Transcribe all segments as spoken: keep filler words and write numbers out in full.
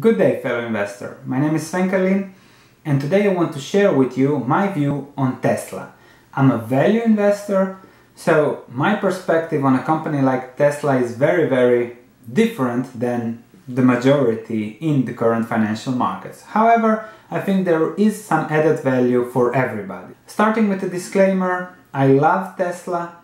Good day, fellow investor. My name is Sven Karlin, and today I want to share with you my view on Tesla. I'm a value investor, so my perspective on a company like Tesla is very, very different than the majority in the current financial markets. However, I think there is some added value for everybody. Starting with a disclaimer, I love Tesla.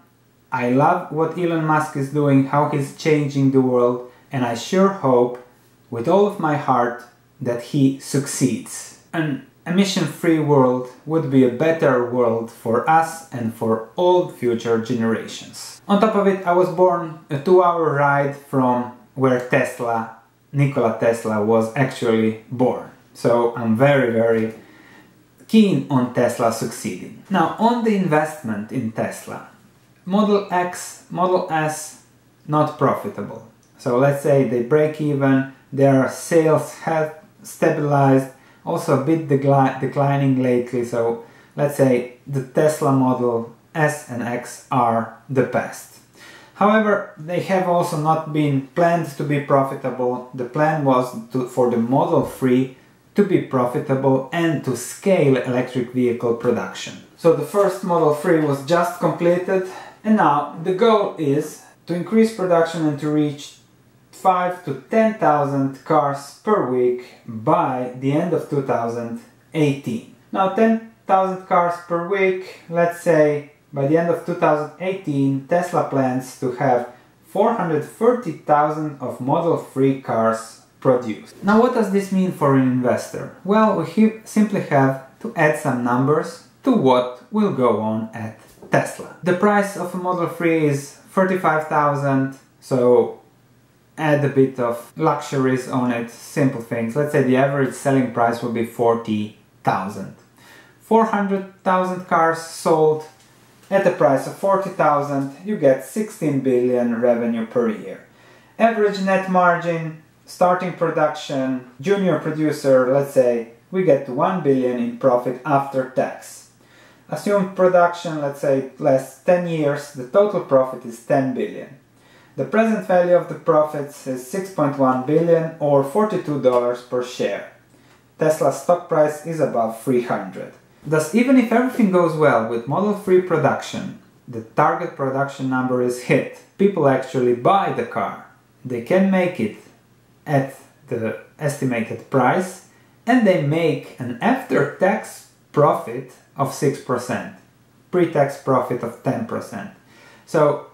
I love what Elon Musk is doing, how he's changing the world, and I sure hope with all of my heart that he succeeds. An emission-free world would be a better world for us and for all future generations. On top of it, I was born a two-hour ride from where Tesla, Nikola Tesla, was actually born. So I'm very, very keen on Tesla succeeding. Now, on the investment in Tesla, Model X, Model S, not profitable. So let's say they break even, their sales have stabilized, also a bit declining lately, so let's say the Tesla Model S and X are the best. However, they have also not been planned to be profitable. The plan was to, for the Model three to be profitable and to scale electric vehicle production. So the first Model three was just completed, and now the goal is to increase production and to reach five to ten thousand cars per week by the end of two thousand eighteen. Now, ten thousand cars per week, let's say by the end of two thousand eighteen, Tesla plans to have four hundred thirty thousand of Model three cars produced. Now, what does this mean for an investor? Well, we simply have to add some numbers to what will go on at Tesla. The price of a Model three is thirty-five thousand, so add a bit of luxuries on it, simple things. Let's say the average selling price will be forty thousand. four hundred thousand cars sold at the price of forty thousand, you get sixteen billion revenue per year. Average net margin, starting production, junior producer, let's say we get to one billion in profit after tax. Assumed production, let's say lasts ten years, the total profit is ten billion. The present value of the profits is six point one billion or forty-two dollars per share. Tesla's stock price is above three hundred. Thus, even if everything goes well with Model three production, the target production number is hit. People actually buy the car. They can make it at the estimated price, and they make an after-tax profit of six percent, pre-tax profit of ten percent. So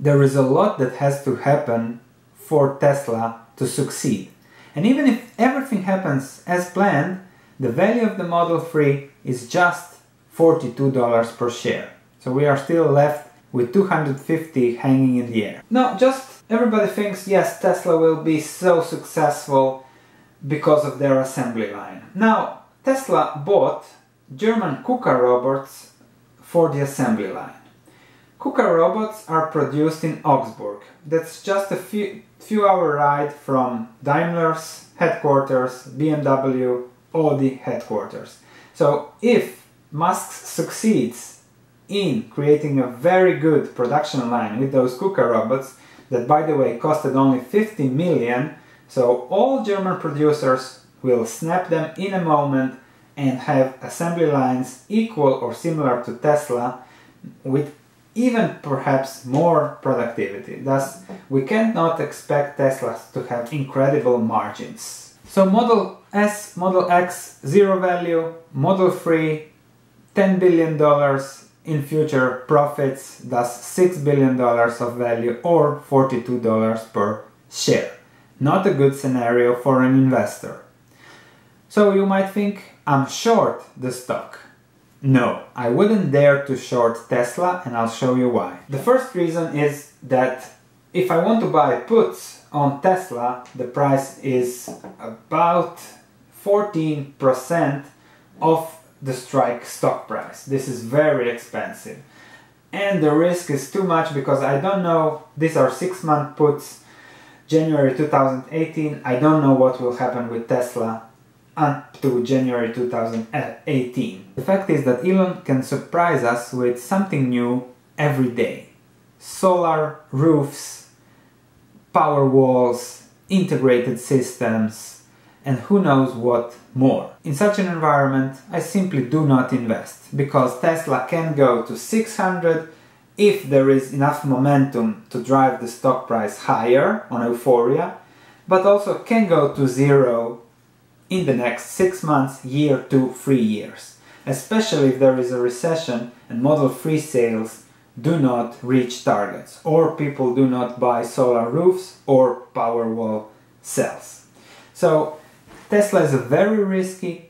there is a lot that has to happen for Tesla to succeed. And even if everything happens as planned, the value of the Model three is just forty-two dollars per share. So we are still left with two hundred fifty dollars hanging in the air. Now, just everybody thinks, yes, Tesla will be so successful because of their assembly line. Now, Tesla bought German KUKA robots for the assembly line. KUKA robots are produced in Augsburg. That's just a few, few hour ride from Daimler's headquarters, B M W, Audi headquarters. So if Musk succeeds in creating a very good production line with those KUKA robots, that by the way costed only fifty million, so all German producers will snap them in a moment and have assembly lines equal or similar to Tesla with even perhaps more productivity. Thus, we cannot expect Tesla to have incredible margins. So Model S, Model X, zero value, Model three, ten billion dollars in future profits, thus six billion dollars of value or forty-two dollars per share. Not a good scenario for an investor. So you might think, I'm short the stock. No, I wouldn't dare to short Tesla, and I'll show you why. The first reason is that if I want to buy puts on Tesla, the price is about fourteen percent of the strike stock price. This is very expensive. And the risk is too much because I don't know, these are six-month puts, January two thousand eighteen, I don't know what will happen with Tesla up to January two thousand eighteen. The fact is that Elon can surprise us with something new every day. Solar roofs, power walls, integrated systems, and who knows what more. In such an environment, I simply do not invest, because Tesla can go to six hundred if there is enough momentum to drive the stock price higher on euphoria, but also can go to zero in the next six months, year, two, three years, especially if there is a recession and Model three sales do not reach targets, or people do not buy solar roofs or Powerwall cells. So Tesla is a very risky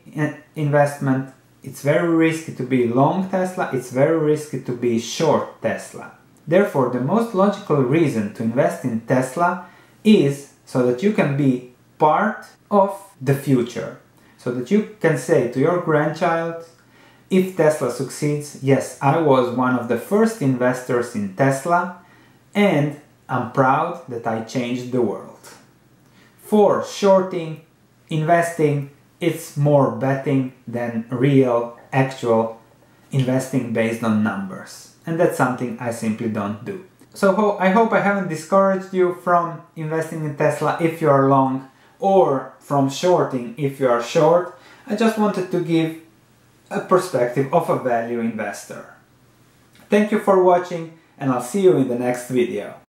investment. It's very risky to be long Tesla, it's very risky to be short Tesla. Therefore, the most logical reason to invest in Tesla is so that you can be part of the future. So that you can say to your grandchild, if Tesla succeeds, yes, I was one of the first investors in Tesla and I'm proud that I changed the world. For shorting, investing, it's more betting than real, actual investing based on numbers. And that's something I simply don't do. So ho- I hope I haven't discouraged you from investing in Tesla if you are long, or from shorting if you are short. I just wanted to give a perspective of a value investor. Thank you for watching, and I'll see you in the next video.